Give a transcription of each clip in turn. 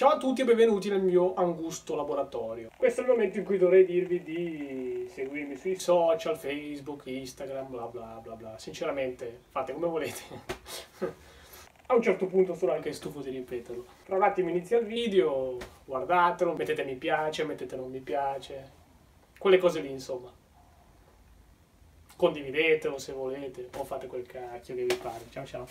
Ciao a tutti e benvenuti nel mio angusto laboratorio. Questo è il momento in cui dovrei dirvi di seguirmi sui social, Facebook, Instagram, bla bla bla bla. Sinceramente, fate come volete. A un certo punto sono anche stufo di ripeterlo. Tra un attimo inizia il video, guardatelo, mettete mi piace, mettete non mi piace. Quelle cose lì, insomma. Condividetelo se volete, o fate quel cacchio che vi pare. Ciao ciao.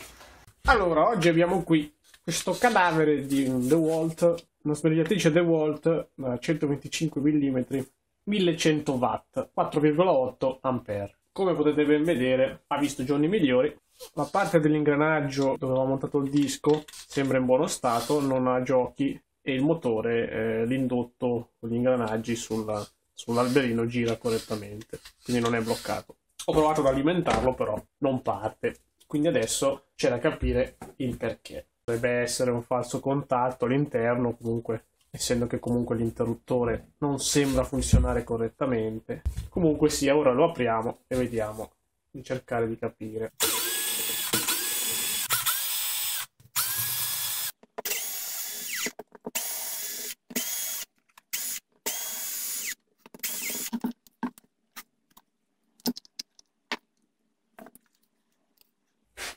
Allora, oggi abbiamo qui questo cadavere di un DeWalt, una specchiatrice DeWalt da 125 mm, 1100 watt, 4,8 ampere. Come potete ben vedere, ha visto giorni migliori. La parte dell'ingranaggio dove aveva montato il disco sembra in buono stato, non ha giochi, e il motore, l'indotto con gli ingranaggi sull'alberino gira correttamente, quindi non è bloccato. Ho provato ad alimentarlo, però non parte. Quindi adesso c'è da capire il perché. Dovrebbe essere un falso contatto all'interno, comunque, essendo che comunque l'interruttore non sembra funzionare correttamente. Comunque sia, ora lo apriamo e vediamo di cercare di capire.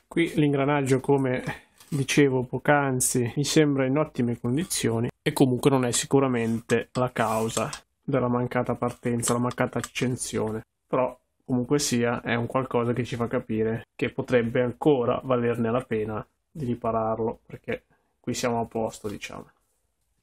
Qui l'ingranaggio, come dicevo poc'anzi, mi sembra in ottime condizioni e comunque non è sicuramente la causa della mancata partenza, la mancata accensione, però comunque sia è un qualcosa che ci fa capire che potrebbe ancora valerne la pena di ripararlo, perché qui siamo a posto, diciamo.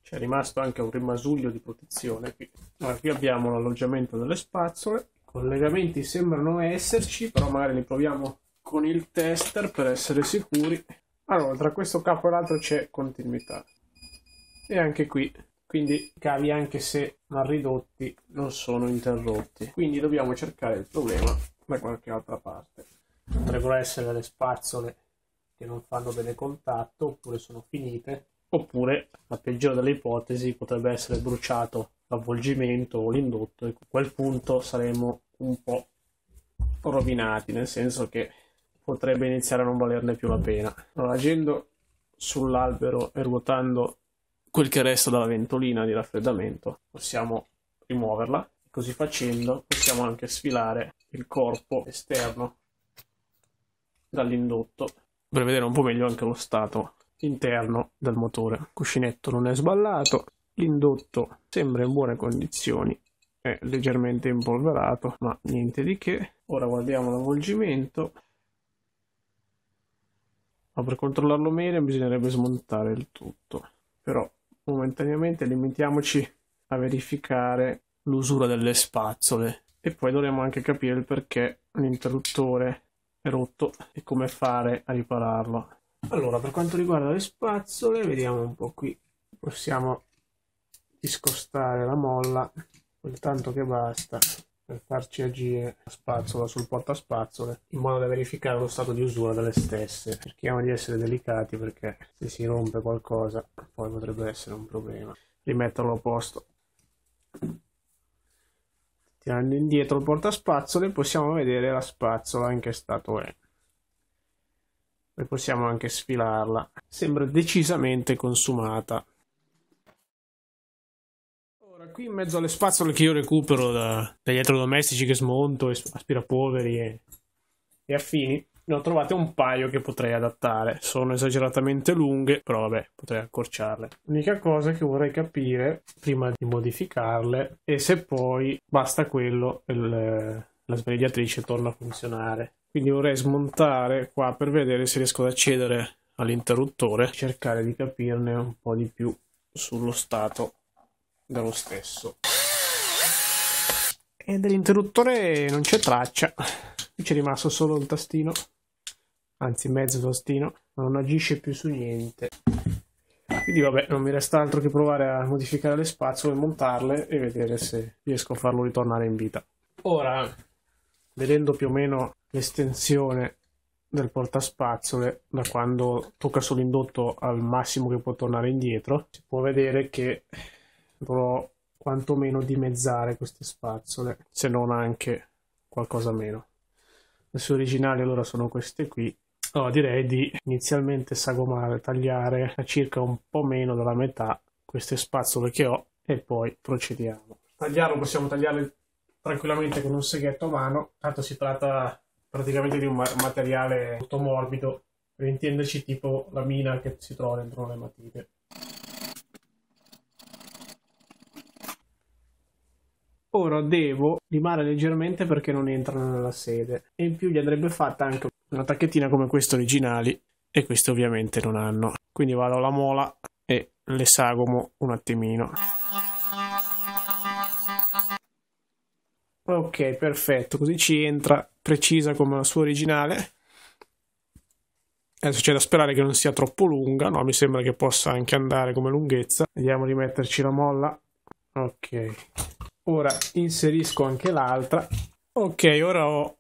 C'è rimasto anche un rimasuglio di protezione qui. Allora, qui abbiamo l'alloggiamento delle spazzole, i collegamenti sembrano esserci, però magari li proviamo con il tester per essere sicuri. Allora, tra questo capo e l'altro c'è continuità, e anche qui, quindi i cavi, anche se mal ridotti, non sono interrotti, quindi dobbiamo cercare il problema da qualche altra parte. Potrebbero essere le spazzole che non fanno bene contatto, oppure sono finite, oppure, la peggiore delle ipotesi, potrebbe essere bruciato l'avvolgimento o l'indotto, e a quel punto saremo un po' rovinati, nel senso che potrebbe iniziare a non valerne più la pena. Allora, agendo sull'albero e ruotando quel che resta dalla ventolina di raffreddamento, possiamo rimuoverla. Così facendo possiamo anche sfilare il corpo esterno dall'indotto per vedere un po' meglio anche lo stato interno del motore. Il cuscinetto non è sballato, l'indotto sembra in buone condizioni, è leggermente impolverato, ma niente di che. Ora guardiamo l'avvolgimento. Ma per controllarlo meglio bisognerebbe smontare il tutto, però momentaneamente limitiamoci a verificare l'usura delle spazzole, e poi dovremo anche capire il perché l'interruttore è rotto e come fare a ripararlo. Allora, per quanto riguarda le spazzole, vediamo un po' qui, possiamo discostare la molla quel tanto che basta per farci agire la spazzola sul portaspazzole, in modo da verificare lo stato di usura delle stesse. Cerchiamo di essere delicati, perché se si rompe qualcosa poi potrebbe essere un problema. Rimetterlo a posto. Tirando indietro il portaspazzole possiamo vedere la spazzola in che stato è. Poi possiamo anche sfilarla. Sembra decisamente consumata. Qui in mezzo alle spazzole che io recupero dagli elettrodomestici che smonto, aspirapolveri e affini, ne ho trovate un paio che potrei adattare. Sono esageratamente lunghe, però vabbè, potrei accorciarle. L'unica cosa che vorrei capire prima di modificarle è se poi basta quello la sbadigliatrice torna a funzionare. Quindi vorrei smontare qua per vedere se riesco ad accedere all'interruttore, cercare di capirne un po' di più sullo stato dello stesso. E dell'interruttore non c'è traccia, c'è rimasto solo il tastino, anzi mezzo tastino, ma non agisce più su niente. Quindi vabbè, non mi resta altro che provare a modificare le spazzole, montarle e vedere se riesco a farlo ritornare in vita. Ora, vedendo più o meno l'estensione del portaspazzole, da quando tocca sull'indotto al massimo che può tornare indietro, si può vedere che dovrò quantomeno dimezzare queste spazzole, se non anche qualcosa meno. Le sue originali allora sono queste qui. Allora direi di inizialmente sagomare, tagliare a circa un po' meno della metà queste spazzole che ho e poi procediamo. Tagliarlo possiamo tagliare tranquillamente con un seghetto a mano, tanto si tratta praticamente di un materiale molto morbido, per intenderci tipo la mina che si trova dentro le matite. Ora devo limare leggermente perché non entrano nella sede, e in più gli andrebbe fatta anche una tacchettina come queste originali, e queste ovviamente non hanno. Quindi vado alla mola e le sagomo un attimino. Ok, perfetto, così ci entra precisa come la sua originale. Adesso c'è da sperare che non sia troppo lunga, no? Mi sembra che possa anche andare come lunghezza. Vediamo di metterci la molla. Ok, ora inserisco anche l'altra. Ok, ora ho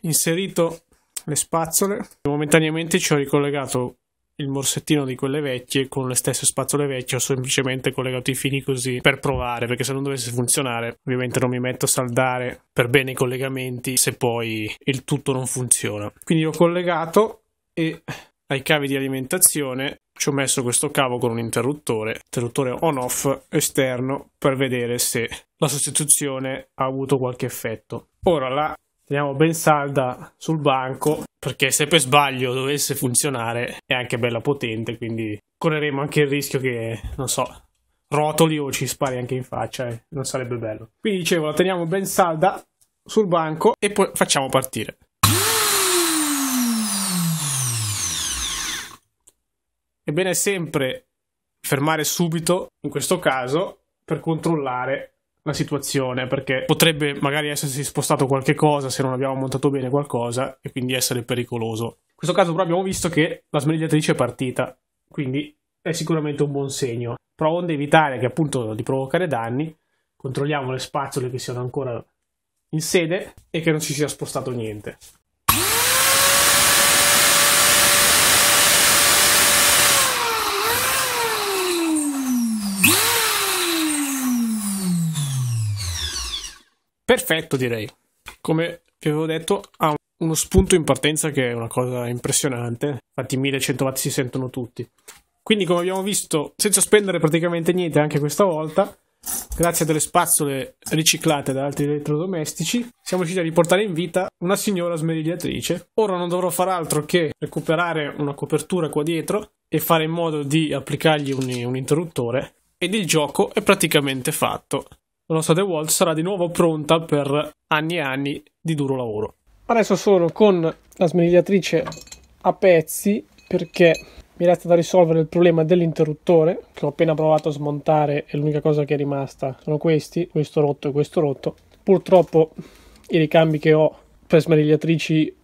inserito le spazzole. Momentaneamente ci ho ricollegato il morsettino di quelle vecchie con le stesse spazzole vecchie, ho semplicemente collegato i fili così per provare, perché se non dovesse funzionare ovviamente non mi metto a saldare per bene i collegamenti se poi il tutto non funziona. Quindi ho collegato, e ai cavi di alimentazione ci ho messo questo cavo con un interruttore on off esterno per vedere se la sostituzione ha avuto qualche effetto. Ora la teniamo ben salda sul banco, perché se per sbaglio dovesse funzionare è anche bella potente, quindi correremo anche il rischio che, non so, rotoli o ci spari anche in faccia, non sarebbe bello. Quindi dicevo, la teniamo ben salda sul banco e poi facciamo partire. È bene sempre fermare subito, in questo caso, per controllare la situazione, perché potrebbe magari essersi spostato qualche cosa se non abbiamo montato bene qualcosa e quindi essere pericoloso. In questo caso però abbiamo visto che la smerigliatrice è partita, quindi è sicuramente un buon segno. Però onde evitare che appunto di provocare danni, controlliamo le spazzole che siano ancora in sede e che non si sia spostato niente. Perfetto, direi. Come vi avevo detto, ha uno spunto in partenza che è una cosa impressionante, infatti 1100 watt si sentono tutti. Quindi, come abbiamo visto, senza spendere praticamente niente anche questa volta, grazie a delle spazzole riciclate da altri elettrodomestici, siamo riusciti a riportare in vita una signora smerigliatrice. Ora non dovrò far altro che recuperare una copertura qua dietro e fare in modo di applicargli un interruttore, ed il gioco è praticamente fatto. La nostra DeWalt sarà di nuovo pronta per anni e anni di duro lavoro. Adesso sono con la smerigliatrice a pezzi, perché mi resta da risolvere il problema dell'interruttore, che ho appena provato a smontare e l'unica cosa che è rimasta sono questi, questo rotto e questo rotto. Purtroppo i ricambi che ho per smerigliatrici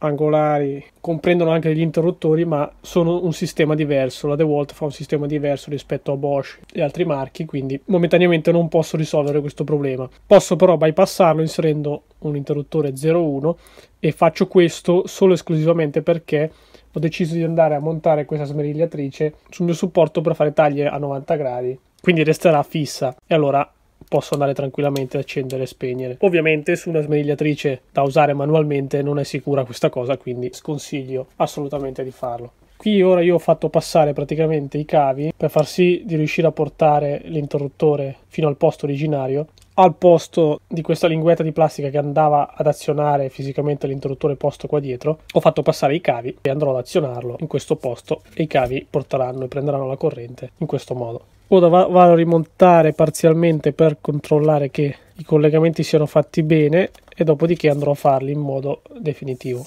angolari comprendono anche degli interruttori, ma sono un sistema diverso. La DeWalt fa un sistema diverso rispetto a Bosch e altri marchi, quindi momentaneamente non posso risolvere questo problema. Posso però bypassarlo inserendo un interruttore 01, e faccio questo solo esclusivamente perché ho deciso di andare a montare questa smerigliatrice sul mio supporto per fare taglie a 90 gradi, quindi resterà fissa e allora posso andare tranquillamente ad accendere e spegnere. Ovviamente su una smerigliatrice da usare manualmente non è sicura questa cosa, quindi sconsiglio assolutamente di farlo. Qui ora io ho fatto passare praticamente i cavi per far sì di riuscire a portare l'interruttore fino al posto originario, al posto di questa linguetta di plastica che andava ad azionare fisicamente l'interruttore posto qua dietro. Ho fatto passare i cavi e andrò ad azionarlo in questo posto, e i cavi porteranno e prenderanno la corrente in questo modo. Ora vado a rimontare parzialmente per controllare che i collegamenti siano fatti bene, e dopodiché andrò a farli in modo definitivo.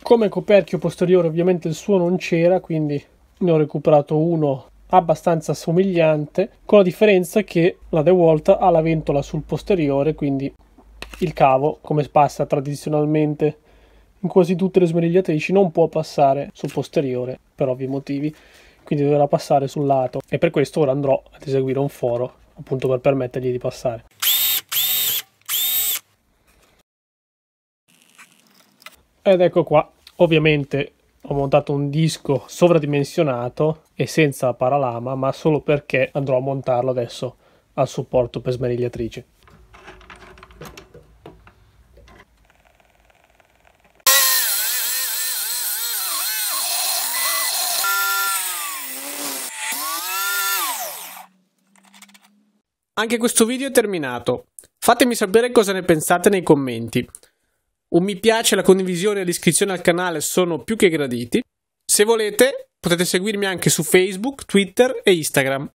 Come coperchio posteriore ovviamente il suo non c'era, quindi ne ho recuperato uno abbastanza somigliante, con la differenza che la DeWalt ha la ventola sul posteriore, quindi il cavo, come passa tradizionalmente in quasi tutte le smerigliatrici, non può passare sul posteriore per ovvi motivi, quindi dovrà passare sul lato, e per questo ora andrò ad eseguire un foro appunto per permettergli di passare. Ed ecco qua, ovviamente ho montato un disco sovradimensionato e senza paralama, ma solo perché andrò a montarlo adesso al supporto per smerigliatrice. anche questo video è terminato. Fatemi sapere cosa ne pensate nei commenti. Un mi piace, la condivisione e l'iscrizione al canale sono più che graditi. Se volete, potete seguirmi anche su Facebook, Twitter e Instagram.